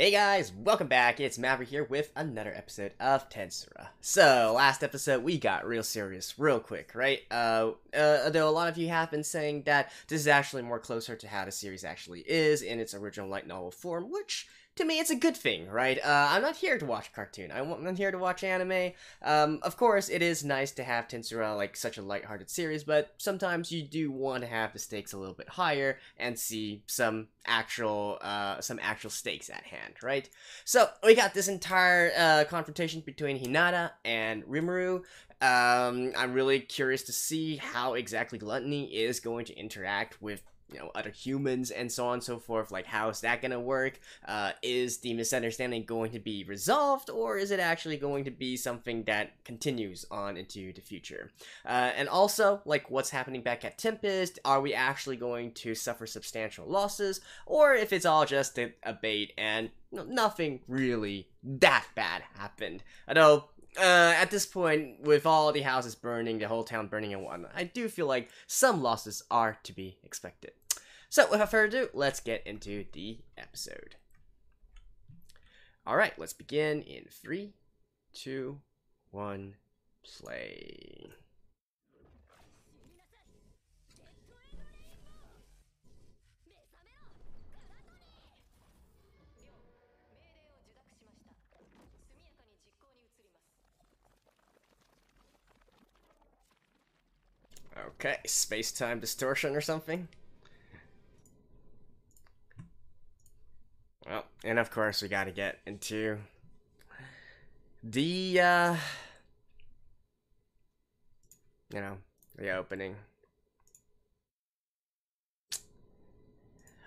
Hey guys, welcome back, it's Maverick here with another episode of Tensura. So, last episode we got real serious real quick, right? Although a lot of you have been saying that this is actually more closer to how the series actually is in its original light novel form, which, to me, it's a good thing, right? I'm not here to watch cartoon. I'm not here to watch anime. Of course, it is nice to have Tensura like such a lighthearted series, but sometimes you do want to have the stakes a little bit higher and see some actual stakes at hand, right? So we got this entire confrontation between Hinata and Rimuru. I'm really curious to see how exactly Gluttony is going to interact with, you know, other humans and so on and so forth. Like, how is that gonna work? Is the misunderstanding going to be resolved, or is it actually going to be something that continues on into the future? And also, like, what's happening back at Tempest? Are we actually going to suffer substantial losses, or if it's all just a bait and nothing really that bad happened? Although, at this point, with all the houses burning, the whole town burning and whatnot, I do feel like some losses are to be expected. So, without further ado, let's get into the episode. Alright, let's begin in 3, 2, 1, play. Okay, space-time distortion or something. Well, and of course we gotta get into the, the opening.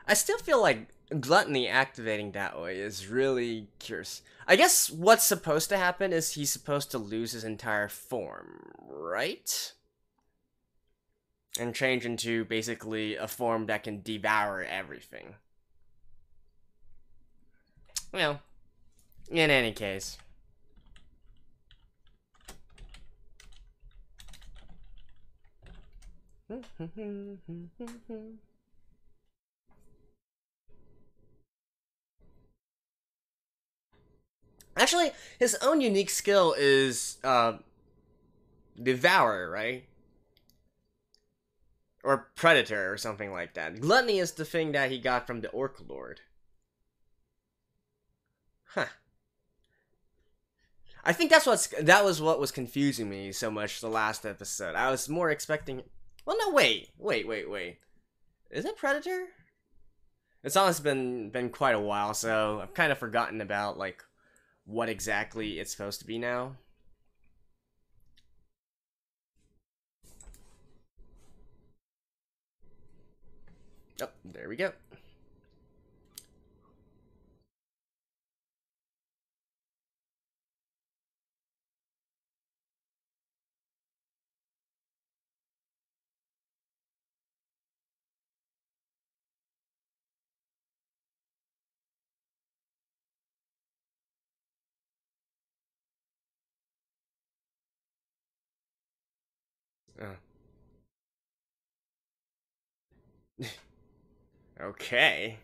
I still feel like Gluttony activating that way is really curious. I guess what's supposed to happen is he's supposed to lose his entire form, right? And change into basically a form that can devour everything. Well, in any case. Actually, his own unique skill is devour, right? Or Predator, or something like that. Gluttony is the thing that he got from the Orc Lord. Huh. I think that was what was confusing me so much the last episode. I was more expecting... Well, no, wait. Is it Predator? It's honestly been quite a while, so I've kind of forgotten about, like, what exactly it's supposed to be now. Oh, there we go. Okay.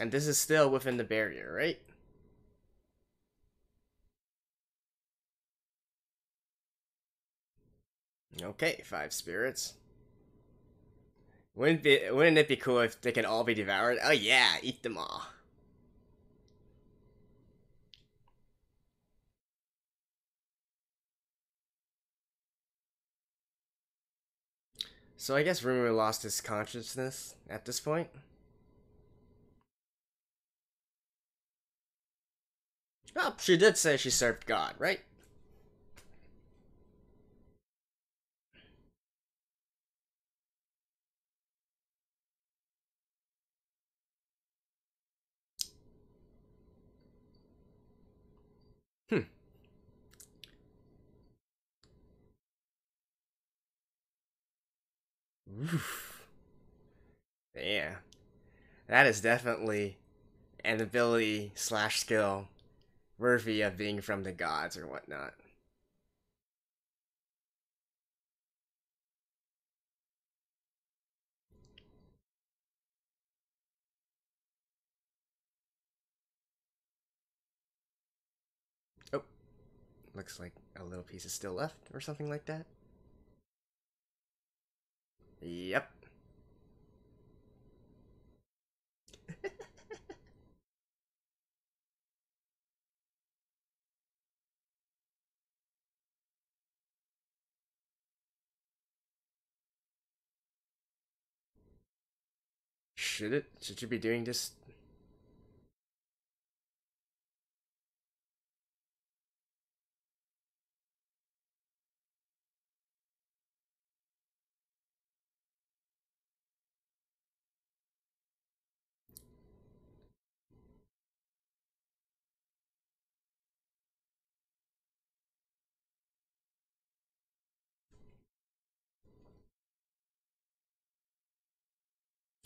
And this is still within the barrier, right? Okay, 5 spirits. Wouldn't it be cool if they could all be devoured? Oh yeah, eat them all. So I guess Rimuru lost his consciousness at this point. Well, she did say she served God, right? Oof. Yeah. That is definitely an ability slash skill worthy of being from the gods or whatnot. Oh, looks like a little piece is still left or something like that. Yep. Should you be doing this?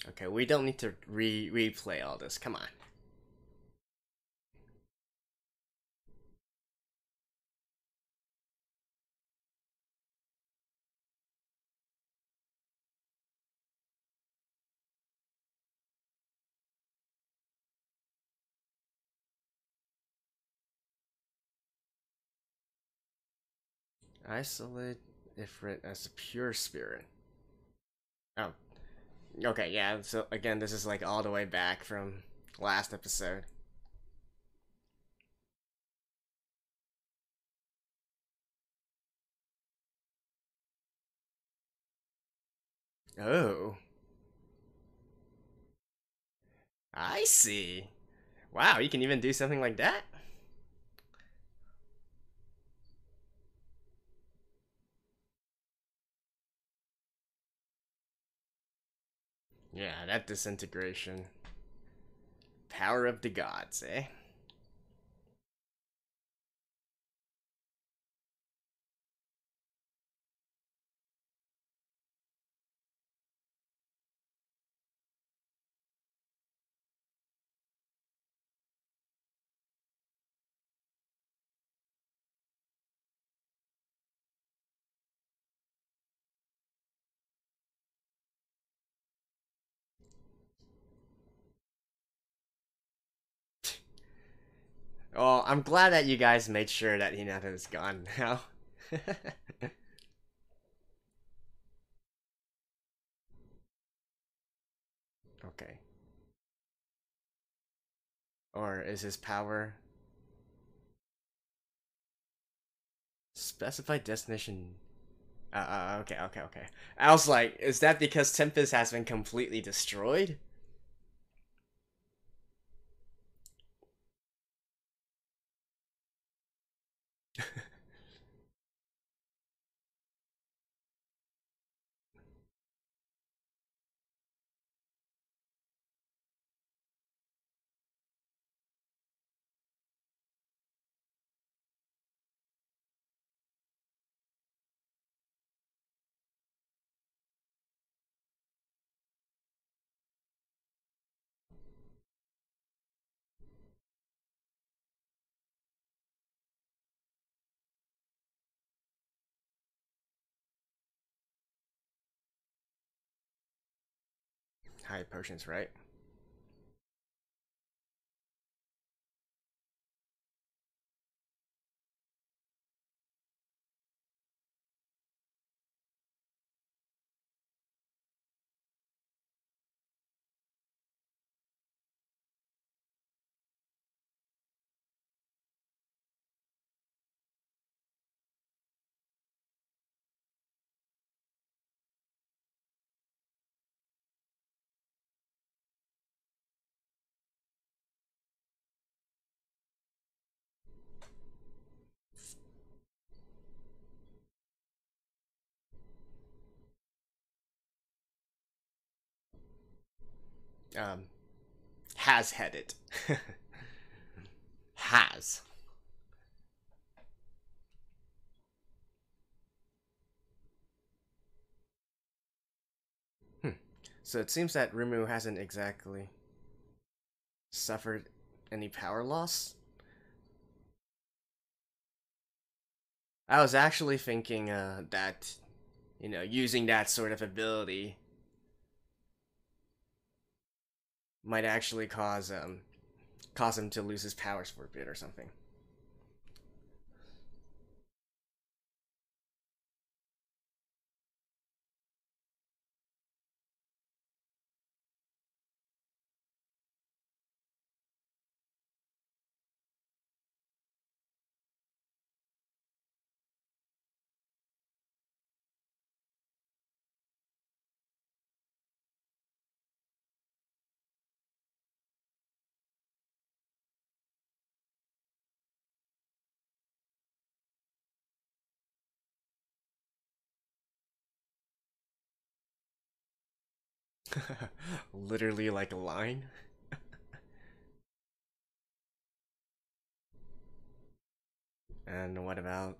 Okay, we don't need to replay all this. Come on. Isolate Ifrit as a pure spirit. Oh. Okay, yeah, so again, this is like all the way back from last episode. Oh. I see. Wow, you can even do something like that? Yeah, that disintegration. Power of the gods, eh? Well, I'm glad that you guys made sure that Hinata is gone now. Okay. Or is his power... Specified destination... Okay. I was like, is that because Tempest has been completely destroyed? High potions, right? Has headed. Has. So it seems that Rimuru hasn't exactly suffered any power loss. I was actually thinking that, you know, using that sort of ability might actually cause him to lose his powers for a bit or something. Literally like a line. And what about?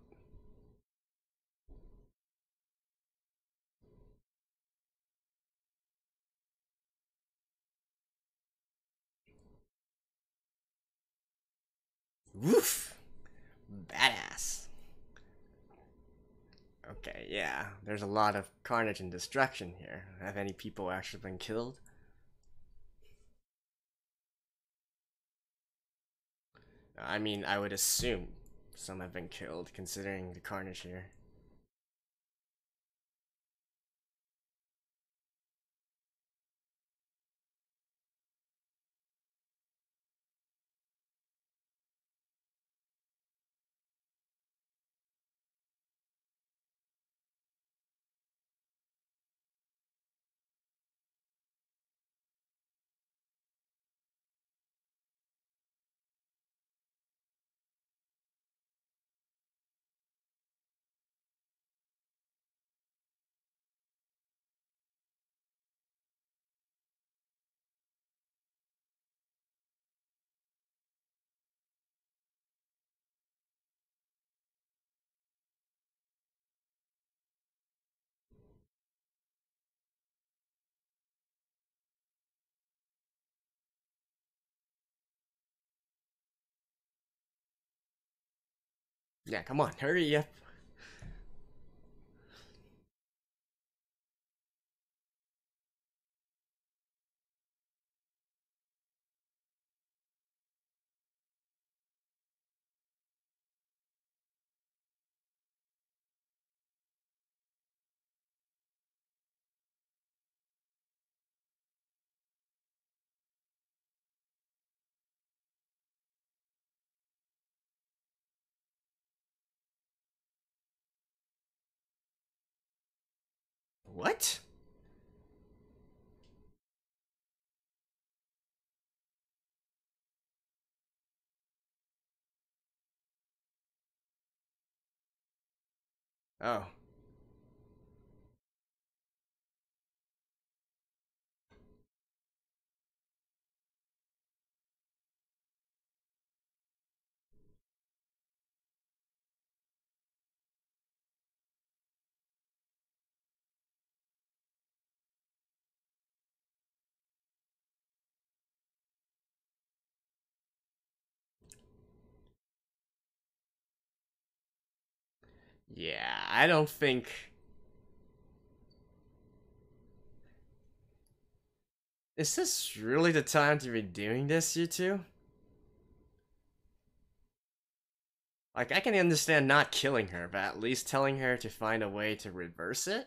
Woof! Badass. Okay, yeah, there's a lot of carnage and destruction here. Have any people actually been killed? I mean, I would assume some have been killed, considering the carnage here. Yeah, come on, hurry up. What? Oh. Yeah, I don't think... Is this really the time to be doing this, you two? Like, I can understand not killing her, but at least telling her to find a way to reverse it?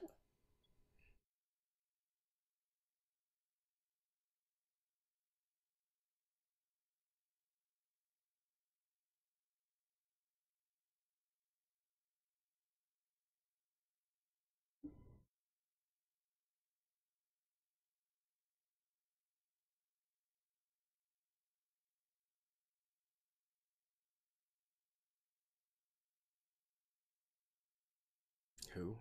Who?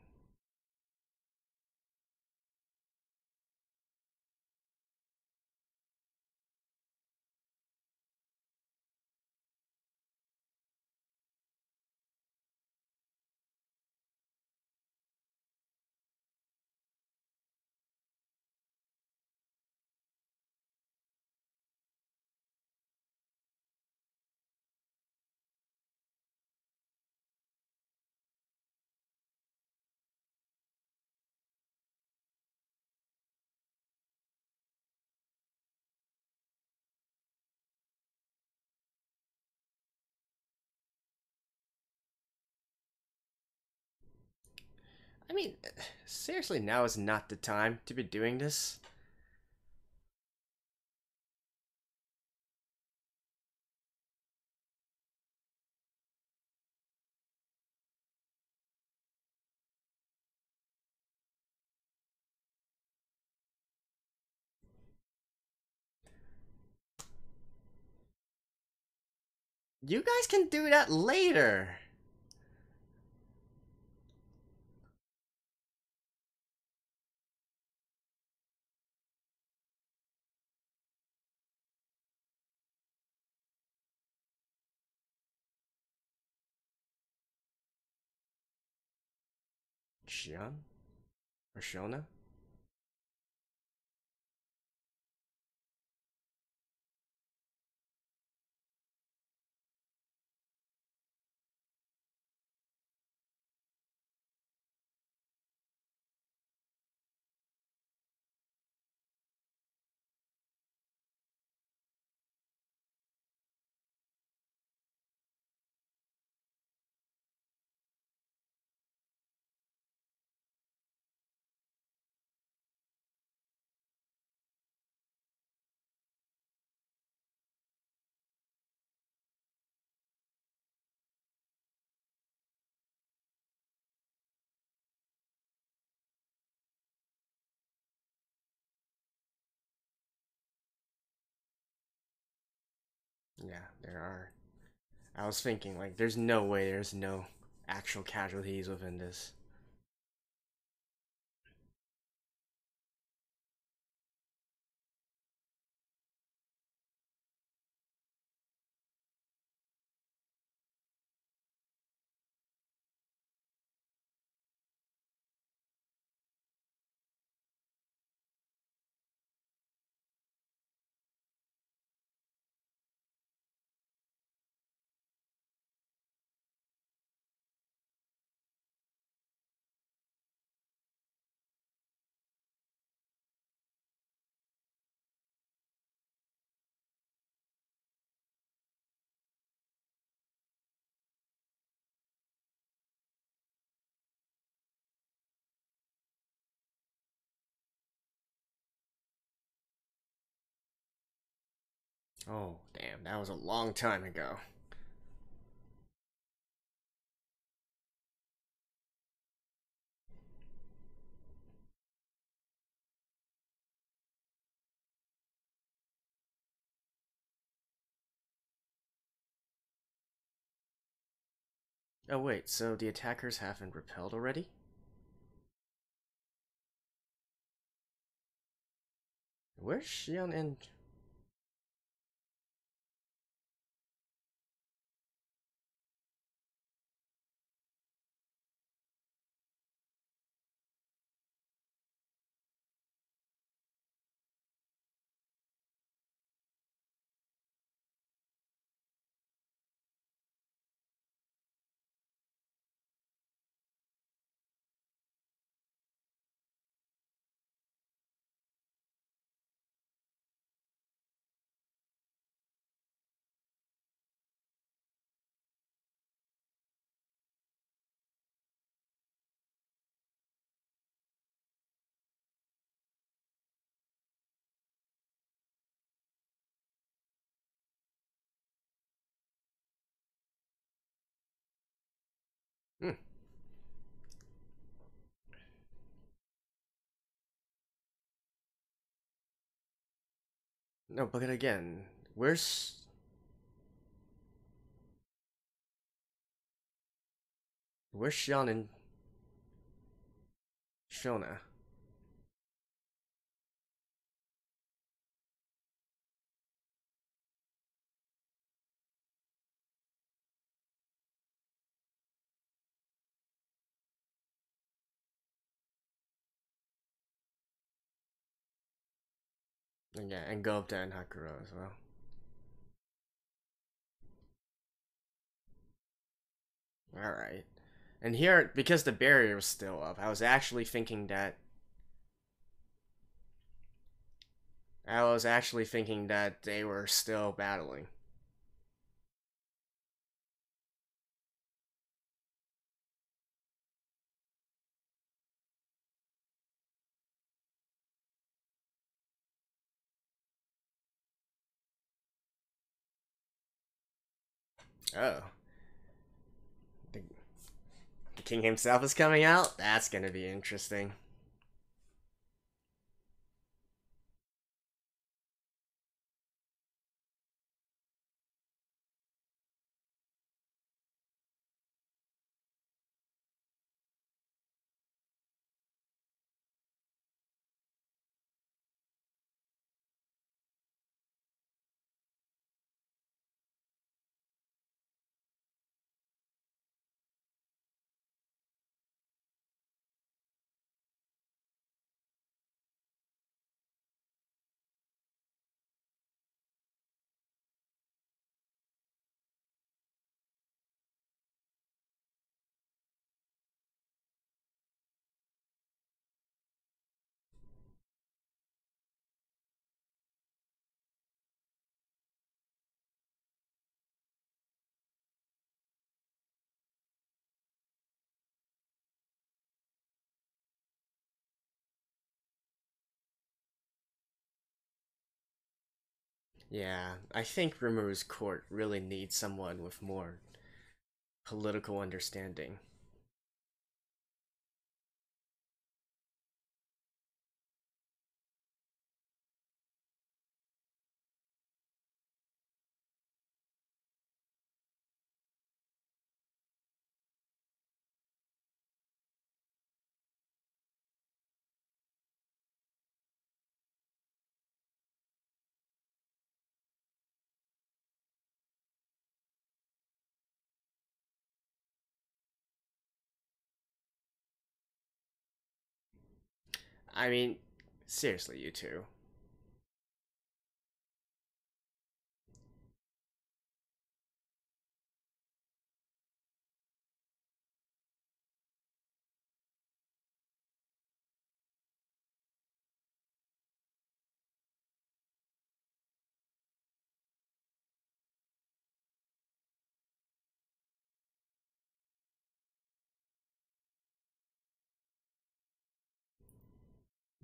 I mean, seriously, now is not the time to be doing this. You guys can do that later. Shion? Or Shona? Yeah, there are. I was thinking, like, there's no way there's no actual casualties within this. Oh, damn, that was a long time ago. Oh wait, so the attackers haven't repelled already? Where's Shion and... No, but again, where's... where's Shion and... Shona? Yeah, and go up there and Hakuro as well. Alright. And here, because the barrier was still up, I was actually thinking that... they were still battling. Oh. The king himself is coming out? That's gonna be interesting. Yeah, I think Rimuru's court really needs someone with more political understanding. I mean, seriously, you two.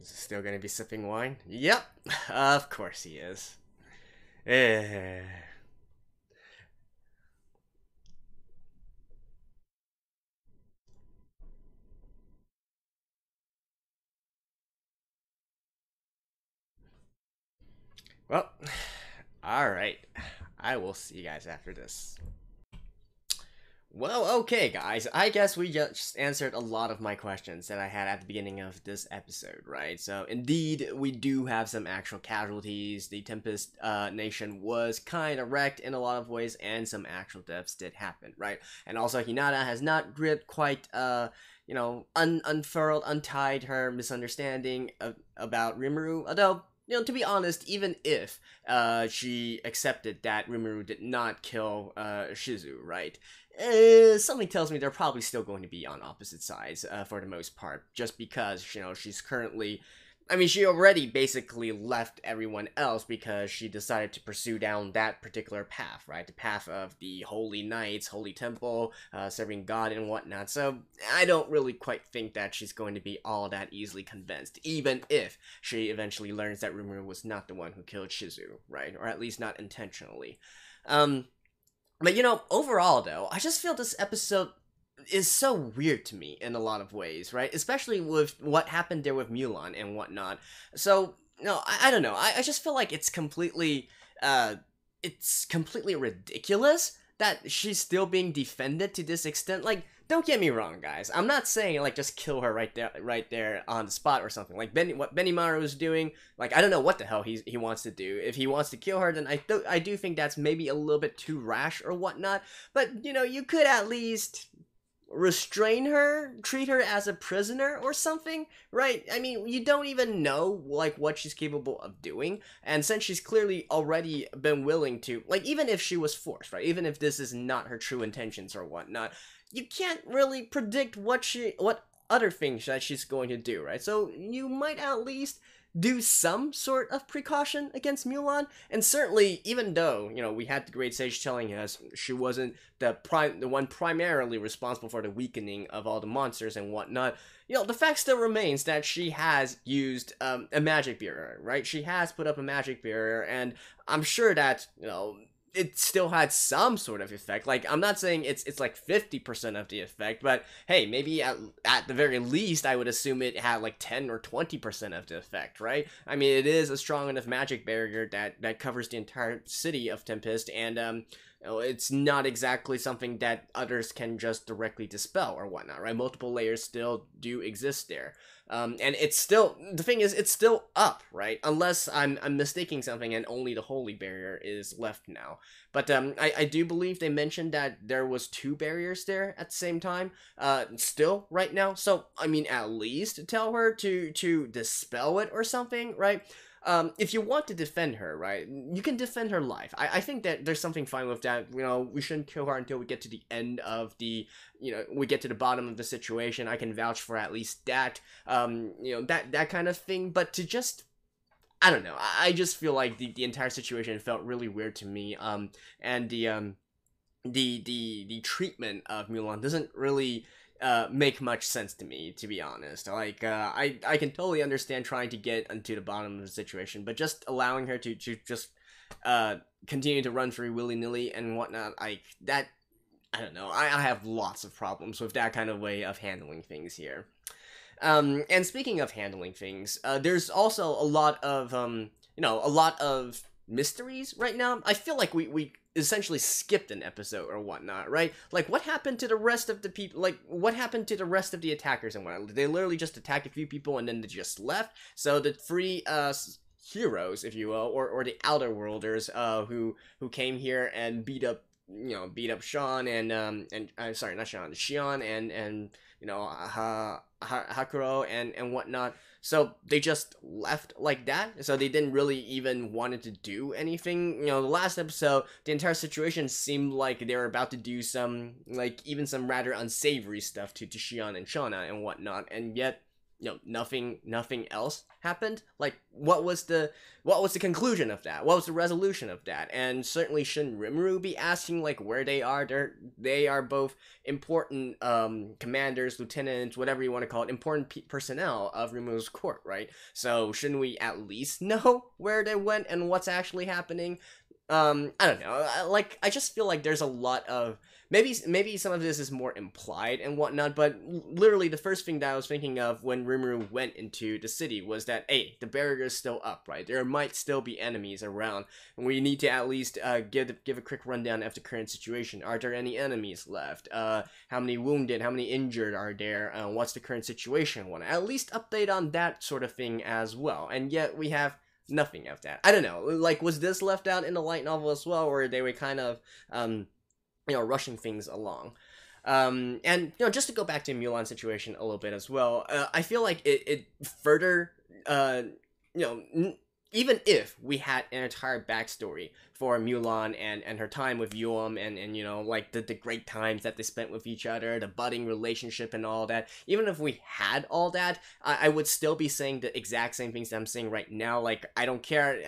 Is he still gonna be sipping wine? Yep, of course he is. Well, alright. I will see you guys after this. Well, okay, guys, I guess we just answered a lot of my questions that I had at the beginning of this episode, right? So, indeed, we do have some actual casualties. The Tempest Nation was kind of wrecked in a lot of ways, and some actual deaths did happen, right? And also, Hinata has not gripped quite, you know, untied her misunderstanding about Rimuru, although... You know, to be honest, even if she accepted that Rimuru did not kill Shizu, right? Something tells me they're probably still going to be on opposite sides for the most part, just because, you know, she's currently... I mean, she already basically left everyone else because she decided to pursue down that particular path, right? The path of the Holy Knights, Holy Temple, serving God and whatnot. So I don't really quite think that she's going to be all that easily convinced, even if she eventually learns that Rimuru was not the one who killed Shizu, right? Or at least not intentionally. But, you know, overall, though, I just feel this episode... is so weird to me in a lot of ways, right? Especially with what happened there with Myulan and whatnot. So, no, I don't know. I just feel like it's completely ridiculous that she's still being defended to this extent. Like, don't get me wrong, guys. I'm not saying, like, just kill her right there on the spot or something. Like, what Benimaru is doing, like, I don't know what the hell he wants to do. If he wants to kill her, then I do think that's maybe a little bit too rash or whatnot. But, you know, you could at least... restrain her, treat her as a prisoner or something, right? I mean, you don't even know, like, what she's capable of doing, and since she's clearly already been willing to, like, even if she was forced, right, even if this is not her true intentions or whatnot, you can't really predict what other things that she's going to do, right? So you might at least do some sort of precaution against Myulan, and certainly, even though, you know, we had the Great Sage telling us she wasn't the one primarily responsible for the weakening of all the monsters and whatnot, you know, the fact still remains that she has used a magic barrier, right? She has put up a magic barrier, and I'm sure that, you know, it still had some sort of effect. Like, I'm not saying it's like 50% of the effect, but hey, maybe at the very least, I would assume it had like 10 or 20% of the effect, right? I mean, it is a strong enough magic barrier that covers the entire city of Tempest, and it's not exactly something that others can just directly dispel or whatnot, right? Multiple layers still do exist there. And it's still, the thing is, it's still up, right? Unless I'm mistaking something and only the holy barrier is left now. But I do believe they mentioned that there was 2 barriers there at the same time, still right now. So, I mean, at least tell her to dispel it or something, right? If you want to defend her, right, you can defend her life. I think that there's something fine with that. You know, we shouldn't kill her until we get to the end of the, you know, we get to the bottom of the situation. I can vouch for at least that, you know, that kind of thing. But to just, I don't know, I just feel like the entire situation felt really weird to me, and the treatment of Myulan doesn't really make much sense to me, to be honest. Like, I can totally understand trying to get into the bottom of the situation, but just allowing her to just continue to run free willy-nilly and whatnot, I don't know, I have lots of problems with that kind of way of handling things here. And speaking of handling things, there's also a lot of, you know, a lot of mysteries right now. I feel like we essentially skipped an episode or whatnot, right? Like, what happened to the rest of the people? Like, what happened to the rest of the attackers and whatnot? They literally just attacked a few people and then they just left. So the 3 heroes, if you will, or the Outerworlders, who came here and beat up Shion and I'm sorry, not Shion and you know, Hakuro and whatnot. So they just left like that. So they didn't really even wanted to do anything. You know, the last episode, the entire situation seemed like they were about to do some, like, even some rather unsavory stuff to Shion and Shuna and whatnot, and yet, you know, nothing else happened. Like, what was the conclusion of that? What was the resolution of that? And certainly shouldn't Rimuru be asking, like, where they are? They are both important commanders, lieutenants, whatever you want to call it, important personnel of Rimuru's court, right? So shouldn't we at least know where they went and what's actually happening? I don't know. Like, I just feel like there's a lot of, maybe some of this is more implied and whatnot, but literally the first thing that I was thinking of when Rimuru went into the city was that, hey, the barrier is still up, right? There might still be enemies around, and we need to at least give a quick rundown of the current situation. Are there any enemies left? How many wounded? How many injured are there? What's the current situation? At least update on that sort of thing as well, and yet we have nothing of that. I don't know, like, was this left out in the light novel as well, or they were kind of, you know, rushing things along? And, you know, just to go back to Myulan's situation a little bit as well, I feel like it further, you know, even if we had an entire backstory for Myulan and her time with Yulam and you know, like, the great times that they spent with each other, the budding relationship and all that, even if we had all that, I would still be saying the exact same things that I'm saying right now. Like, I don't care,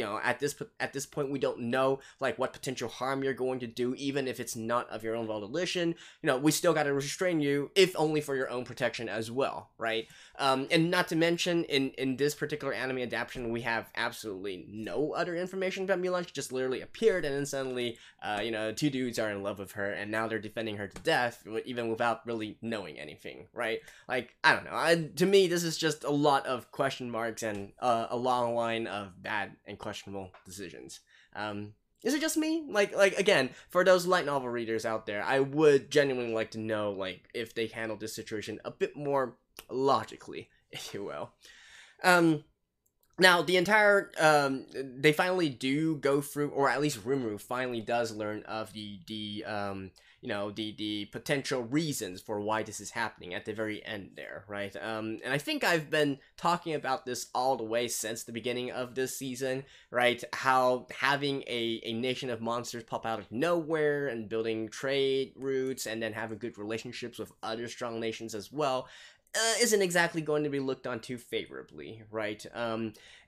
at this point, we don't know, like, what potential harm you're going to do, even if it's not of your own volition. You know, we still gotta restrain you, if only for your own protection as well, right? And not to mention, in this particular anime adaptation, we have absolutely no other information about Myulan. She just literally appeared, and then suddenly, you know, 2 dudes are in love with her, and now they're defending her to death, even without really knowing anything, right? Like, I don't know. To me, this is just a lot of question marks and a long line of bad and questionable decisions. Is it just me? Like again, for those light novel readers out there, I would genuinely like to know, like, if they handled this situation a bit more logically, if you will. Now, the entire, they finally do go through, or at least Rimuru finally does learn of you know, the potential reasons for why this is happening at the very end there, right? And I think I've been talking about this all the way since the beginning of this season, right? How having a nation of monsters pop out of nowhere and building trade routes and then having good relationships with other strong nations as well, isn't exactly going to be looked on too favorably, right?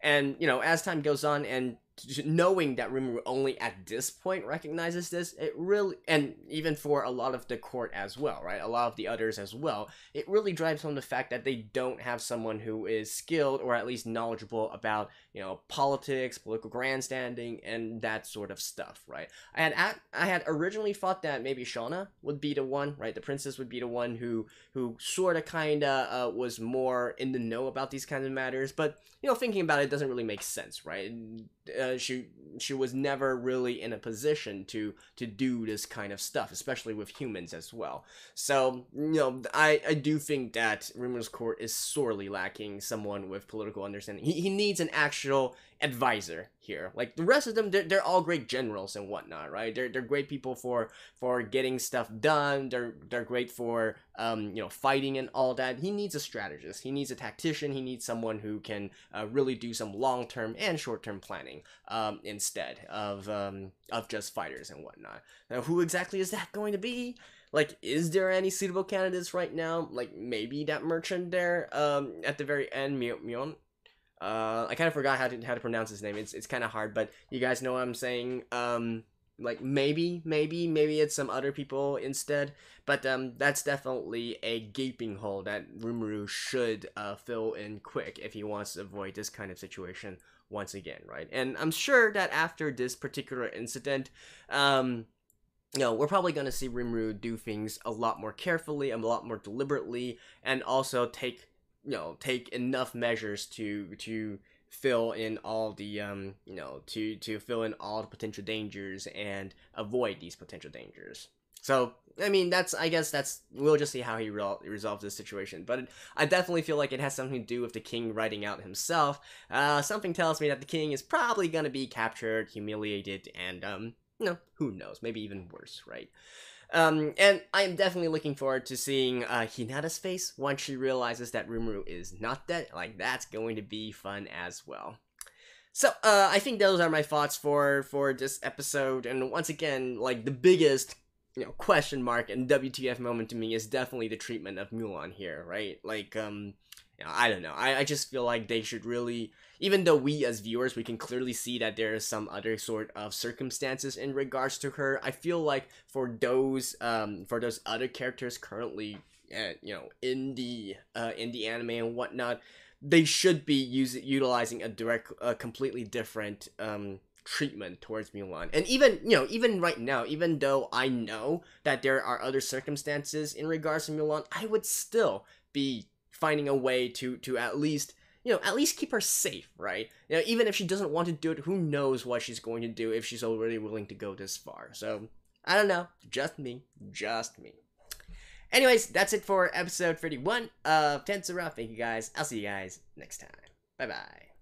And, you know, as time goes on and knowing that Rimuru only at this point recognizes this, it really, and even for a lot of the court as well, right, a lot of the others as well, it really drives home the fact that they don't have someone who is skilled or at least knowledgeable about, you know, politics, political grandstanding, and that sort of stuff, right? I had originally thought that maybe Shuna would be the one, right, the princess would be the one who sort of kind of was more in the know about these kinds of matters, but, you know, thinking about it, it doesn't really make sense, right? She was never really in a position to do this kind of stuff, especially with humans as well. So, you know, I do think that Rimuru's court is sorely lacking someone with political understanding. He needs an actual advisor here. Like, the rest of them, they're all great generals and whatnot, right? They're great people for getting stuff done. They're great for, you know, fighting and all that. He needs a strategist. He needs a tactician. He needs someone who can really do some long-term and short-term planning instead of just fighters and whatnot. Now, who exactly is that going to be? Like, is there any suitable candidates right now? Like, maybe that merchant there at the very end, Mion. I kind of forgot how to pronounce his name. It's kind of hard, but you guys know what I'm saying. Like, maybe it's some other people instead, but that's definitely a gaping hole that Rimuru should fill in quick if he wants to avoid this kind of situation once again, right? And I'm sure that after this particular incident, you know, we're probably going to see Rimuru do things a lot more carefully, a lot more deliberately, and also take enough measures to fill in all the to fill in all the potential dangers and avoid these potential dangers. So, I mean, I guess we'll just see how he resolves this situation. But I definitely feel like it has something to do with the king writing out himself. Something tells me that the king is probably gonna be captured, humiliated, and who knows, maybe even worse, right? And I am definitely looking forward to seeing Hinata's face once she realizes that Rimuru is not dead. Like, that's going to be fun as well. So, I think those are my thoughts for this episode, and once again, like, the biggest, you know, question mark and WTF moment to me is definitely the treatment of Myulan here, right? Like, you know, I don't know. I just feel like they should really, even though we as viewers, we can clearly see that there is some other sort of circumstances in regards to her, I feel like for those other characters currently, you know, in the anime and whatnot, they should be utilizing a completely different treatment towards Myulan. And even, you know, even right now, even though I know that there are other circumstances in regards to Myulan, I would still be finding a way to at least, you know, at least keep her safe, right? You know, even if she doesn't want to do it, who knows what she's going to do if she's already willing to go this far. So, I don't know. Just me. Anyways, that's it for episode 31 of Tensura. Thank you guys. I'll see you guys next time. Bye-bye.